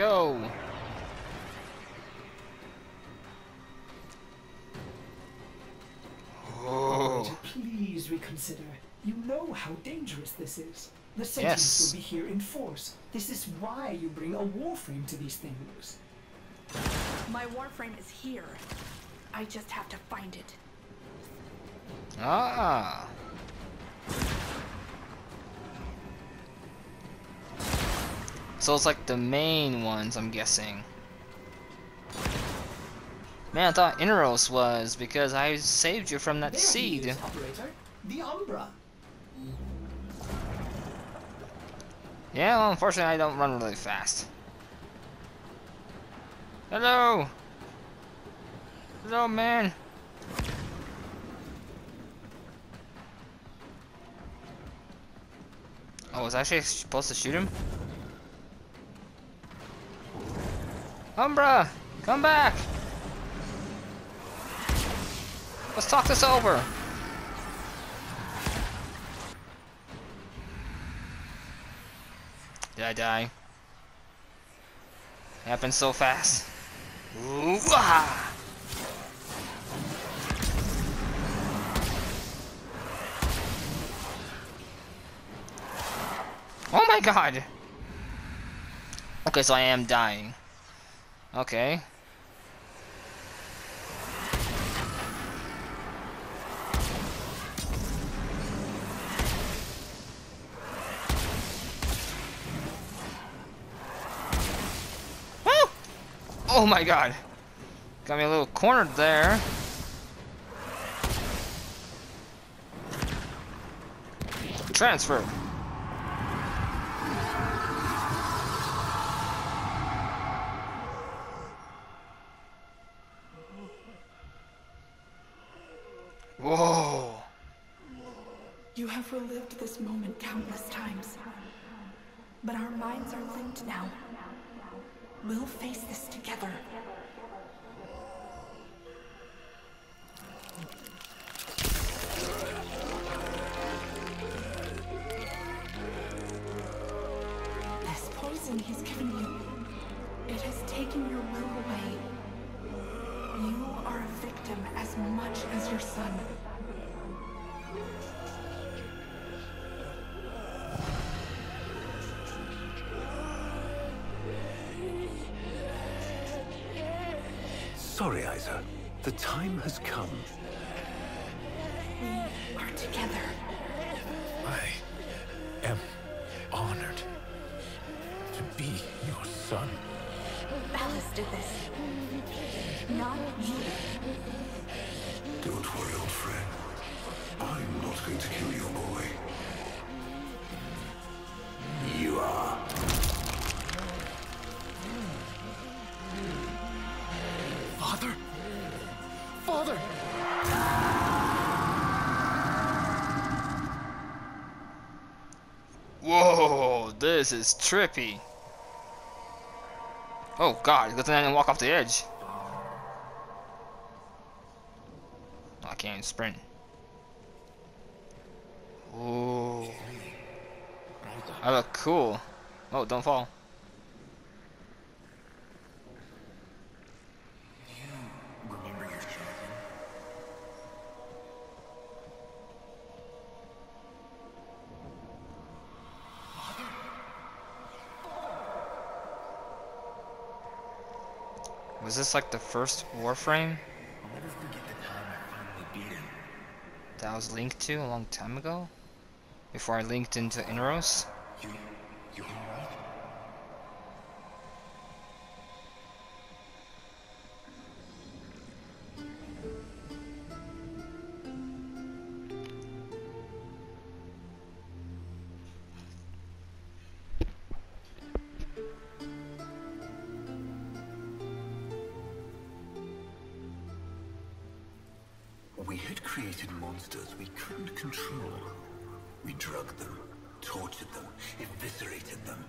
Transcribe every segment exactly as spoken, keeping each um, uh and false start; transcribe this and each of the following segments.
go. Oh. Please reconsider. You know how dangerous this is. The Sentinels yes. will be here in force. This is why you bring a Warframe to these things. My Warframe is here. I just have to find it. Ah. So it's like the main ones, I'm guessing. Man, I thought Inaros was, because I saved you from that there seed. He is, operator. The Umbra. Yeah, well, unfortunately, I don't run really fast. Hello! Hello, man! Oh, was I actually supposed to shoot him? Umbra! Come back! Let's talk this over! Did I die? It happened so fast. Ooh, ah! Oh my god! Okay, so I am dying. Okay. Oh my god! Got me a little cornered there. Transfer. Whoa! You have relived this moment countless times, but our minds are linked now. We'll face this together. This poison he's given you, it has taken your will away. You are a victim as much as your son. Sorry, Isa. The time has come. We are together. I am honored to be your son. Ballas did this. Not you. Don't worry, old friend. I'm not going to kill your boy. You are. Father? Father! Whoa, this is trippy. Oh god, good thing I didn't walk off the edge. I can't even sprint. Ooh. I look cool. Oh, don't fall. Was this like the first Warframe I'll never forget the time I finally beat him. That I was linked to a long time ago? Before I linked into Inaros? You, you are right. We had created monsters we couldn't control. We drugged them, tortured them, eviscerated them.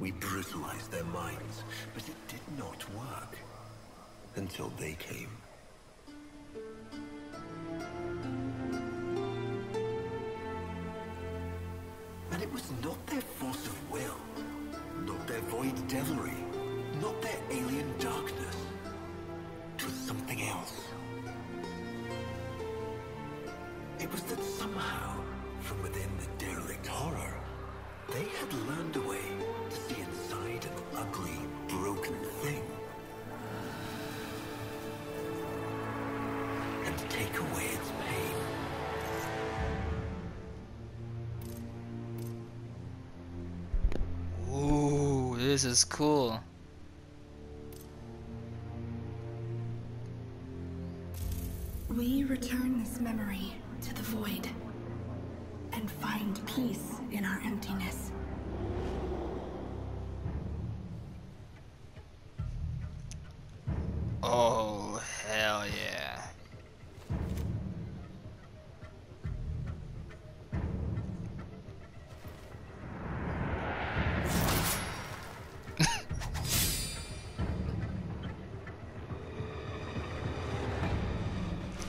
We brutalized their minds, but it did not work. Until they came. And it was not their force of will, not their void devilry, their alien darkness to something else. It was that somehow, from within the derelict horror, they had learned a way to see inside an ugly, broken thing. And take away its pain. Ooh, this is cool. We return this memory to the void and find peace in our emptiness. Oh, hell yeah.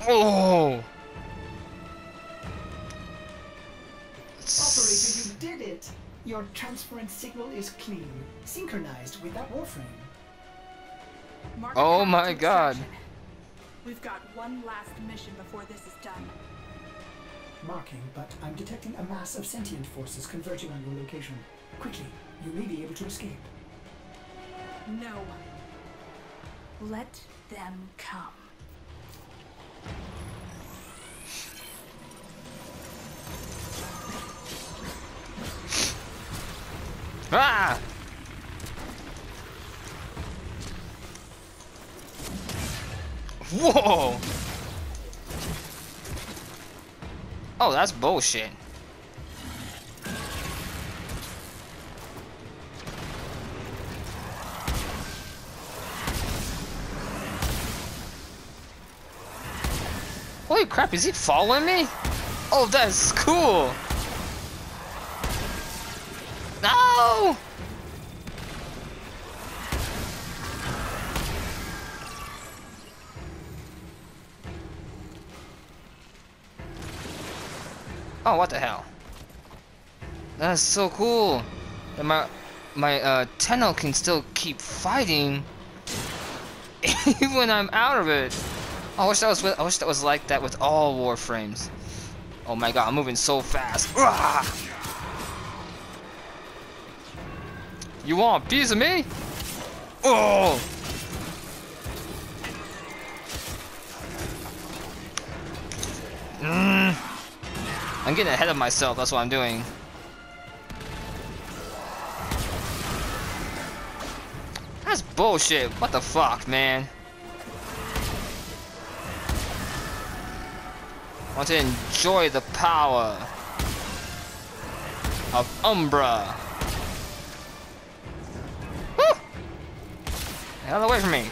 Oh! Operator, you did it! Your transference signal is clean, synchronized with that warframe. Mark oh my god. Section. We've got one last mission before this is done. Marking, but I'm detecting a mass of sentient forces converging on your location. Quickly, you may be able to escape. No. Let them come. Ah! Whoa! Oh, that's bullshit. Holy crap, is he following me? Oh, that's cool! No! Oh, what the hell? That's so cool! And my my uh, Tenno can still keep fighting even when I'm out of it. I wish that was I wish that was like that with all Warframes. Oh my god, I'm moving so fast. Rah! You want a piece of me? Oh! Mm. I'm getting ahead of myself, that's what I'm doing. That's bullshit, what the fuck, man? I want to enjoy the power of Umbra. Get away from me.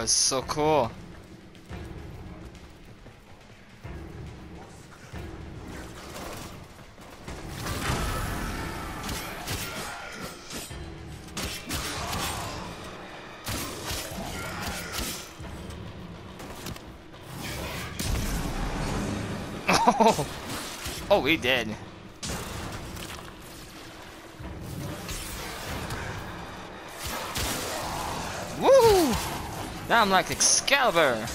That's so cool. Oh, oh, he did. Now I'm like Excalibur! It's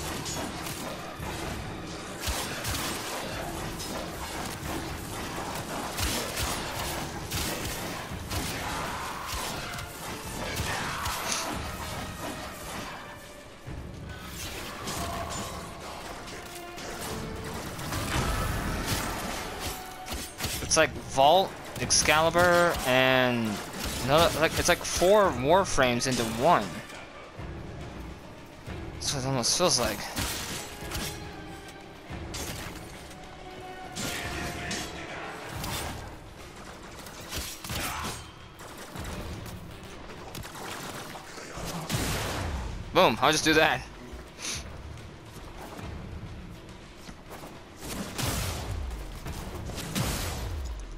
like Vault, Excalibur, and another, like it's like four Warframes into one. That's what it almost feels like. Boom, I'll just do that.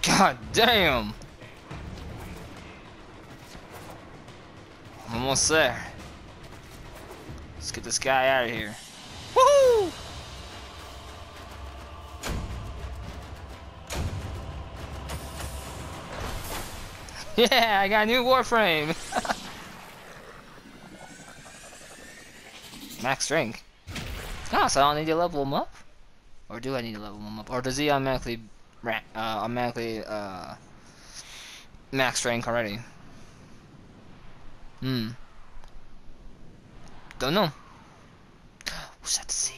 God damn! I'm almost there. Let's get this guy out of here. Woohoo! Yeah, I got a new Warframe! Max rank. Oh, so I don't need to level him up? Or do I need to level him up? Or does he automatically rank, uh, automatically uh, max rank already? Hmm. Don't know. Who's at sea?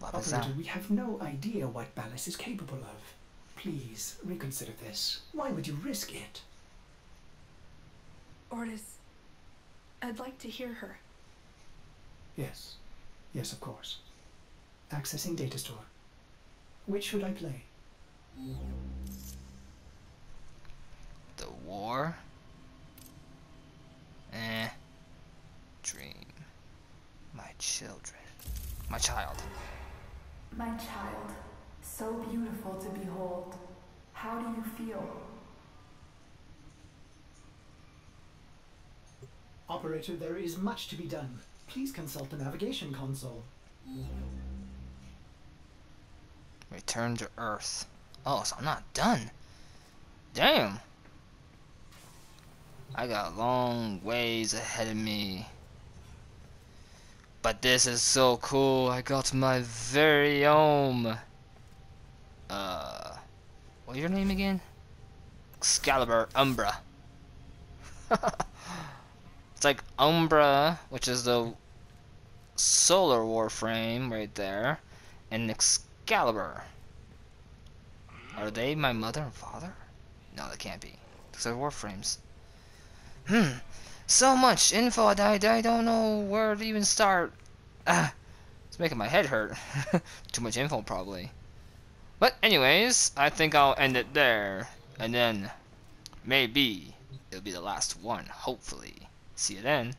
What was that? We have no idea what Ballas is capable of. Please reconsider this. Why would you risk it? Ordis, I'd like to hear her. Yes. Yes, of course. Accessing data store. Which should I play? The war? Eh. Dream. My children. My child. My child. So beautiful to behold. How do you feel? Operator, there is much to be done. Please consult the navigation console. Return to Earth. Oh, so I'm not done. Damn. I got a long ways ahead of me. But this is so cool. I got my very own. Uh, what's your name again? Excalibur Umbra. It's like Umbra, which is the solar warframe right there, and Excalibur. Are they my mother and father? No, they can't be, because they're warframes. Hmm, so much info that I, I don't know where to even start. Ah, it's making my head hurt. Too much info, probably. But anyways, I think I'll end it there, and then maybe it'll be the last one, hopefully. See you then.